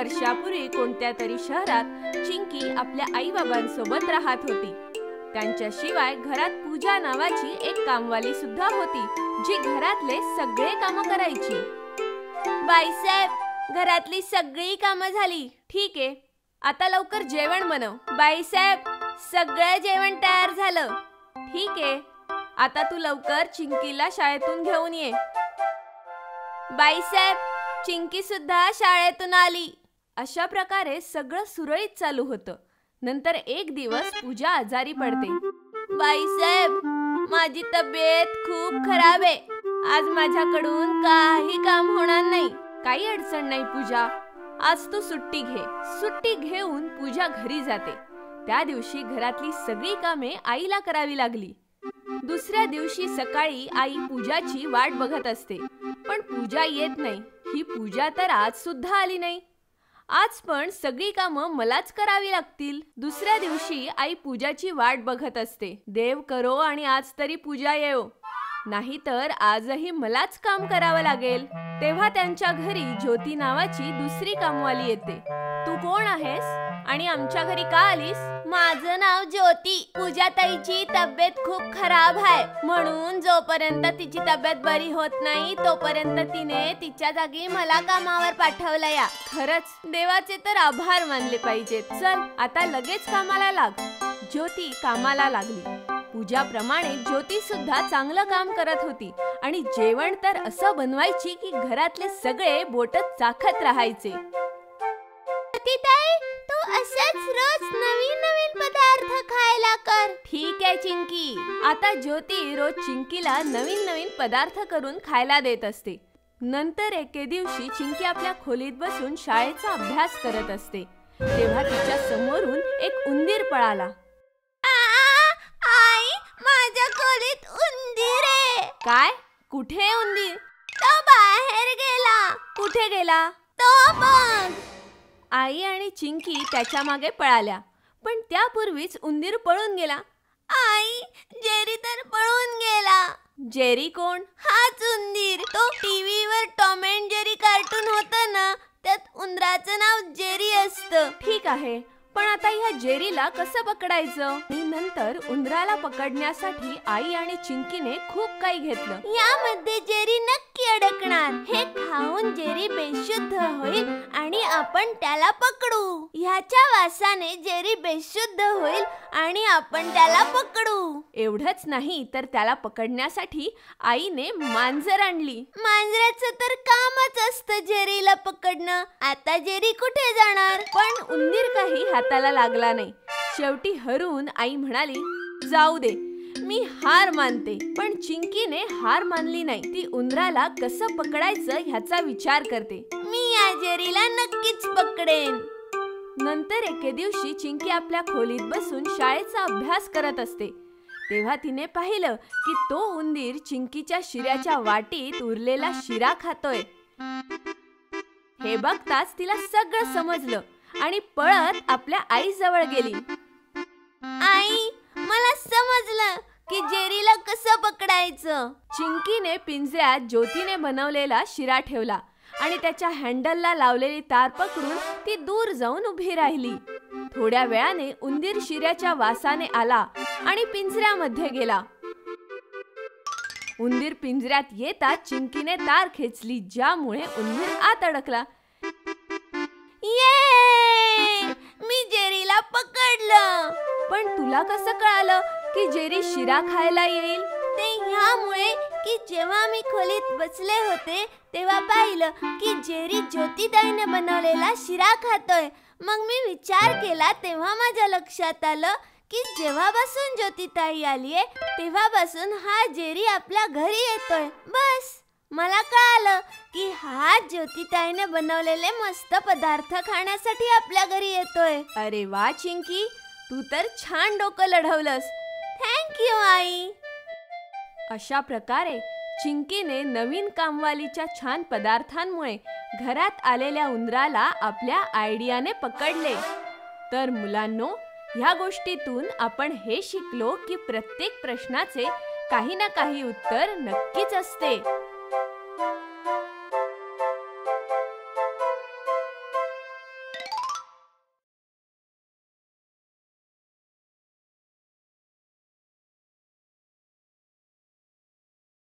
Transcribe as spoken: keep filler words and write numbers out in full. वर्षापूर्वी कोणत्या तरी शहरात चिंकी आपल्या आईबाबांसोबत राहत होती। त्यांच्याशिवाय घरात पूजा नावाची एक कामवाली सुद्धा होती, जी घरातले सगळे काम करायची। बाईसाहेब, घरातली सगळी कामं झाली, ठीक आहे, आता लवकर जेवण बनव। बाईसाहेब, सगळं जेवण तयार झालं, ठीक आहे, आता तू लवकर चिंकीला शाळेतून घेऊन ये। बाईसाहेब, चिंकी सुद्धा शाळेतून आली। अशा प्रकारे सगळं सुरळीत चालू होतं। नंतर एक दिवस पूजा आजारी पडते। बाईसाहेब, माझी तब्येत खूप खराब आहे, आज माझ्याकडून काही काम होणार नाही। काही अडचण नाही पूजा, आज तू सुट्टी घे। सुट्टी घेऊन पूजा घरी जाते। त्या दिवशी घरातली सगळी कामे आईला करावी लागली। दुसऱ्या दिवशी सकाळी आई पूजाची वाट बघत असते, पण पूजा येत नाही। ही पूजा तर आज सुद्धा आली नाही, आज पण सगळी कामं मलाच करावी लागतील। दुसऱ्या दिवशी आई पूजाची वाट बघत असते। देव करो आणि आज तरी पूजा येव, नाहीतर आजही मलाच काम करावं लागेल। तेव्हा त्यांच्या घरी ज्योती नावाची दुसरी कामवाली येते। तू कोण आहेस आणि आमच्या घरी का आलीस? माझं नाव ज्योती, पूजा ताईची तब्येत खूप खराब आहे, म्हणून जोपर्यंत तिची तब्येत बरी होत नाही तोपर्यंत तिने तिच्या जागी मला कामावर पाठवलं। या खरंच देवाचे तर आभार मानले पाहिजे। चल आता लगेच कामाला लाग। ज्योती कामाला लागली। पूजाप्रमाणे ज्योती सुद्धा चांगलं काम करत होती आणि जेवण तर असं बनवायची की घरातले सगळे बोट चाखत राहायचे। तू असंच रोज नवीन नवीन पदार्थ खायला कर। ठीक आहे चिंकी। आता ज्योती रोज चिंकीला नवीन नवीन पदार्थ करून खायला देत असते। नंतर एके दिवशी चिंकी आपल्या खोलीत बसून शाळेचा अभ्यास करत असते, तेव्हा तिच्या समोरून एक उंदीर पळाला। काय? कुठे उंदीर? तो बाहेर गेला। कुठे गेला? तो बघ। आई आणि चिंकी त्याच्या मागे पळाल्या, पण त्यापूर्वीच उंदीर पळून गेला। आई, जेरी तर पळून गेला। जेरी कोण? हाच उंदीर, तो टीव्हीवर टॉम अँड जेरी कार्टून होतं ना, त्यात उंदराचं नाव जेरी असतं। ठीक आहे, पण आता ह्या जेरीला कसं पकडायचं? नंतर उंदराला पकडण्यासाठी आई आणि चिंकीने खूप काही घेतलं। यामध्ये जेरी नक्की अडकणार, हे खाऊन जेरी बेशुद्ध होईल आणि आपण त्याला पकडू। ह्याच्या वासाने जेरी बेशुद्ध होईल आणि आपण त्याला पकडू। एवढंच नाही तर त्याला पकडण्यासाठी आईने मांजर आणली। मांजराचं तर कामच असतं जेरीला पकडणं। आता जेरी कुठे जाणार? पण उंदीर काही हाताला लागला नाही। शेवटी हरून आई म्हणाली, जाऊ दे, मी हार मानते। पण चिंकीने हार मानली नाही। ती उंदराला कसं पकडायचं ह्याचा विचार करते। मी या जेरीला नक्कीच पकडेन। नंतर एके दिवशी चिंकी आपल्या खोलीत बसून शाळेचा अभ्यास करत असते, तेव्हा तिने पाहिलं की तो उंदीर चिंकीच्या शिऱ्याच्या वाटीत उरलेला शिरा खातोय। हे बघताच तिला सगळं समजलं आणि पळत आपल्या आई जवळ गेली। आई, मला समजलं की जेरीला कसं पकडायचं। चिंकीने पिंजऱ्यात ज्योतीने बनवलेला शिरा ठेवला आणि त्याच्या हँडलला लावलेली तार पकडून ती दूर जाऊन उभी राहिली। थोड्या वेळाने उंदीर शिऱ्याच्या वासाने आला आणि पिंजऱ्यामध्ये गेला। उंदीर पिंजऱ्यात येता चिंकीने तार खेचली, ज्यामुळे उंदीर आत अडकला। मी जेरीला पकडलं। पण तुला कसं कळालं की जेरी शिरा खायला येईल? ते ह्यामुळे की जेव्हा मी खोलीत बसले होते तेव्हा पाहिलं की जेरी ज्योतीताईने बनवलेला शिरा खातोय। मग मी विचार केला, तेव्हा माझ्या लक्षात आलं की जेव्हापासून ज्योतीताई आलीये तेव्हापासून हा जेरी आपल्या घरी येतोय। बस मला कळालं की हा ज्योतीताईने बनवलेले मस्त पदार्थ खाण्यासाठी आपल्या घरी येतोय। अरे वा चिंकी, तू तर छान डोकं लढवलंस। थँक यू आई। अशा प्रकारे चिंकीने नवीन कामवालीच्या छान पदार्थांमुळे घरात आलेल्या उंदराला आपल्या आयडियाने पकडले। तर मुलांनो, ह्या गोष्टीतून आपण हे शिकलो की प्रत्येक प्रश्नाचे काही ना काही उत्तर नक्कीच असते।